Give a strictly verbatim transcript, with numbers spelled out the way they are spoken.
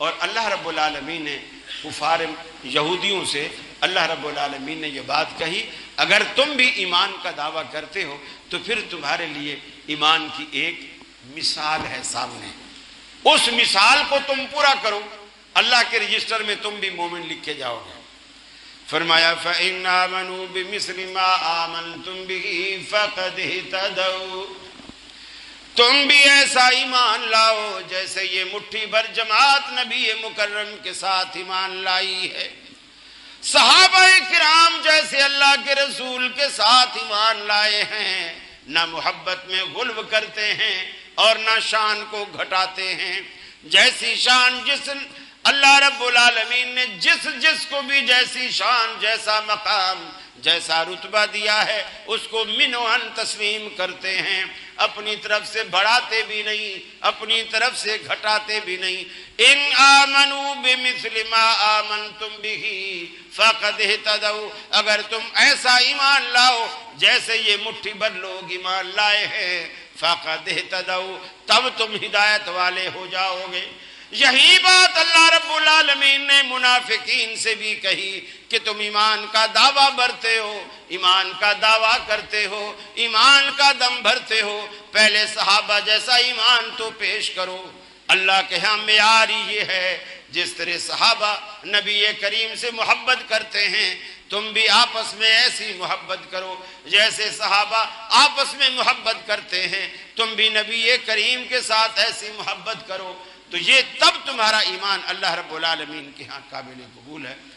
और अल्लाह रब्बुल आलमीन ने कुफार यहूदियों से अल्लाह रब्बुल आलमीन ने यह बात कही, अगर तुम भी ईमान का दावा करते हो तो फिर तुम्हारे लिए ईमान की एक मिसाल है सामने, उस मिसाल को तुम पूरा करो, अल्लाह के रजिस्टर में तुम भी मोमिन लिखे जाओगे। फरमाया फ़इन आमनू बिमिस्लि मा आमनतुम बिही फ़क़द इहतदौ, तुम भी ऐसा ईमान लाओ जैसे ये मुट्ठी भर जमात नबी मुकर्रम के साथ ईमान लाई है, सहाबा किराम जैसे अल्लाह के रसूल के साथ ईमान लाए हैं, ना मोहब्बत में गुल्व करते हैं और ना शान को घटाते हैं। जैसी शान जिस अल्लाह रब्बुल आलमीन ने जिस जिस को भी जैसी शान जैसा मकाम जैसा रुतबा दिया है उसको मिनोहन तस्लीम करते हैं, अपनी तरफ से बढ़ाते भी नहीं अपनी तरफ से घटाते भी नहीं। इन आमनू बिमिस्लि मा आमनतुम बिही फ़क़द इहतदौ, अगर तुम ऐसा ईमान लाओ जैसे ये मुट्ठी भर लोग ईमान लाए हैं फ़क़द इहतदौ, तब तुम हिदायत वाले हो जाओगे। यही बात अल्लाह रब्बुल आलमीन ने मुनाफिकीन से भी कही कि तुम ईमान का दावा भरते हो, ईमान का दावा करते हो, ईमान का दम भरते हो, पहले सहाबा जैसा ईमान तो पेश करो। अल्लाह के यहाँ मेयार ये है, जिस तरह सहाबा नबी करीम से मोहब्बत करते हैं तुम भी आपस में ऐसी मोहब्बत करो जैसे सहाबा आपस में मोहब्बत करते हैं, तुम भी नबी करीम के साथ ऐसी मोहब्बत करो, तो ये तब तुम्हारा ईमान अल्लाह रब्बुल आलमीन के यहाँ काबिल कबूल है।